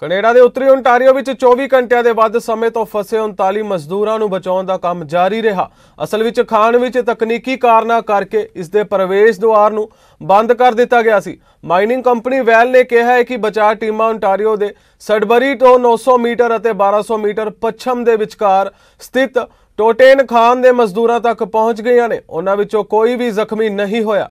Canada ਦੇ ਉੱਤਰੀ Ontario ਵਿੱਚ 24 ਘੰਟਿਆਂ ਦੇ ਵੱਧ ਸਮੇਂ ਤੋਂ ਫਸੇ 39 ਮਜ਼ਦੂਰਾਂ ਨੂੰ ਬਚਾਉਣ ਦਾ ਕੰਮ ਜਾਰੀ ਰਿਹਾ। ਅਸਲ ਵਿੱਚ ਖਾਨ ਵਿੱਚ ਤਕਨੀਕੀ ਕਾਰਨਾਂ ਕਰਕੇ ਇਸ ਦੇ ਪ੍ਰਵੇਸ਼ ਦੁਆਰ ਨੂੰ ਬੰਦ ਕਰ ਦਿੱਤਾ ਗਿਆ ਸੀ। ਮਾਈਨਿੰਗ ਕੰਪਨੀ ਵੈਲ ਨੇ ਕਿਹਾ ਹੈ ਕਿ ਬਚਾਅ ਟੀਮਾਂ ਓਂਟਾਰੀਓ ਦੇ ਸਡਬਰੀ ਤੋਂ 900 ਮੀਟਰ ਅਤੇ 1200 ਮੀਟਰ ਪੱਛਮ ਦੇ ਵਿਚਕਾਰ ਸਥਿਤ ਟੋਟੇਨ ਖਾਨ ਦੇ ਮਜ਼ਦੂਰਾਂ ਤੱਕ ਪਹੁੰਚ ਗਈਆਂ ਨੇ। ਉਹਨਾਂ ਵਿੱਚੋਂ ਕੋਈ ਵੀ ਜ਼ਖਮੀ ਨਹੀਂ ਹੋਇਆ।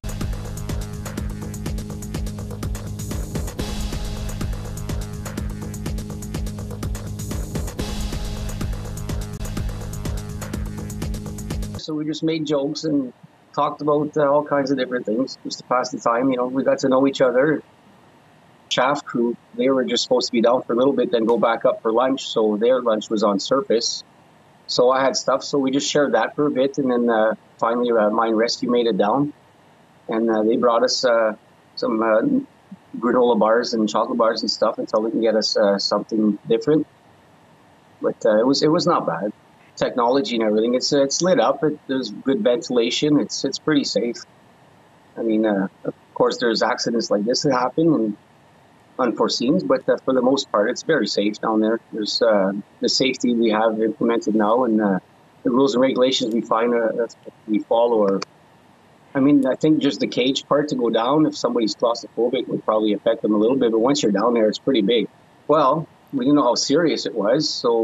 So we just made jokes and talked about all kinds of different things just to pass the time. You know, we got to know each other. Chaff crew, they were just supposed to be down for a little bit, then go back up for lunch. So their lunch was on surface. So I had stuff. So we just shared that for a bit, and then finally, Mine Rescue made it down, and they brought us some granola bars and chocolate bars and stuff until we can get us something different. But it was not bad. Technology and everything, it's lit up, there's good ventilation, it's pretty safe. I mean, of course there's accidents like this that happen and unforeseen, but for the most part it's very safe down there. There's the safety we have implemented now, and the rules and regulations we follow are, I mean, I think just the cage part to go down, if somebody's claustrophobic, would probably affect them a little bit, but once you're down there it's pretty big. Well, we didn't know how serious it was, so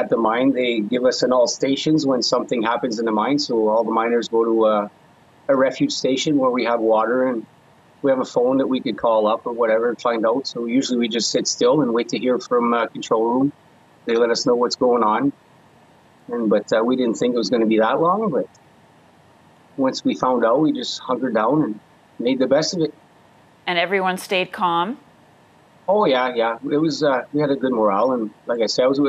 at the mine, they give us an all stations when something happens in the mine. So all the miners go to a refuge station where we have water and we have a phone that we could call up or whatever and find out. So usually we just sit still and wait to hear from control room. They let us know what's going on. But we didn't think it was going to be that long. But once we found out, we just hunkered down and made the best of it. And everyone stayed calm? Oh, yeah. It was, we had a good morale. And like I said, I was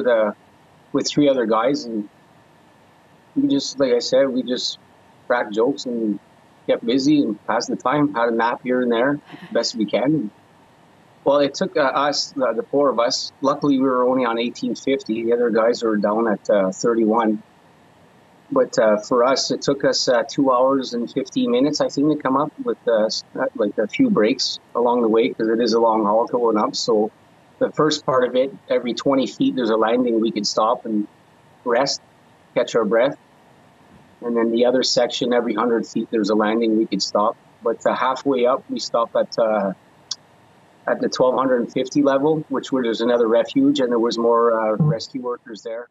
with three other guys, and we just cracked jokes and kept busy and passed the time, had a nap here and there best we can. And, well, it took us, the four of us, luckily we were only on 1850, the other guys were down at 31, but for us it took us 2 hours and 15 minutes I think to come up with like a few breaks along the way, because it is a long haul going up. So the first part of it, every 20 feet, there's a landing. We could stop and rest, catch our breath. And then the other section, every 100 feet, there's a landing. We could stop. But halfway up, we stopped at the 1250 level, which where there's another refuge, and there was more rescue workers there.